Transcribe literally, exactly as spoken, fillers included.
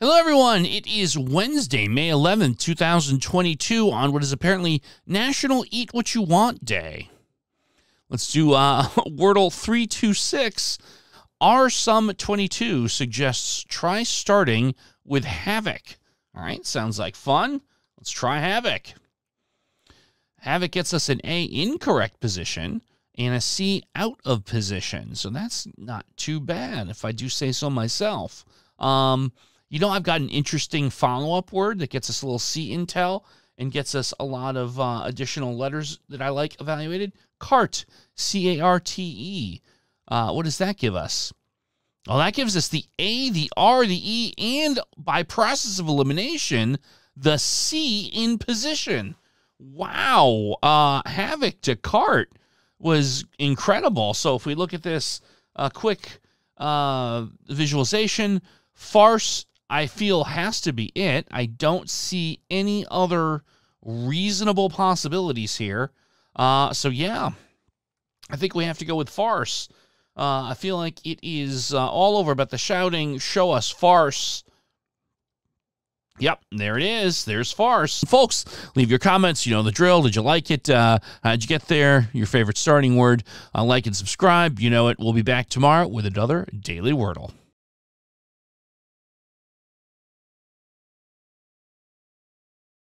Hello, everyone. It is Wednesday, May eleventh, two thousand twenty-two, on what is apparently National Eat What You Want Day. Let's do uh, Wordle three two six. R Sum twenty-two suggests try starting with Havoc. All right, sounds like fun. Let's try Havoc. Havoc gets us an A incorrect position and a C out of position. So that's not too bad, if I do say so myself. Um... You know, I've got an interesting follow-up word that gets us a little C intel and gets us a lot of uh, additional letters that I like evaluated. Carte, C A R T E. Uh, what does that give us? Well, that gives us the A, the R, the E, and by process of elimination, the C in position. Wow. Uh, Havoc to Carte was incredible. So if we look at this uh, quick uh, visualization, farce, I feel, has to be it. I don't see any other reasonable possibilities here. Uh, so, yeah, I think we have to go with farce. Uh, I feel like it is uh, all over, but the shouting, show us farce. Yep, there it is. There's farce. Folks, leave your comments. You know the drill. Did you like it? Uh, how'd you get there? Your favorite starting word. Uh, like and subscribe. You know it. We'll be back tomorrow with another Daily Wordle.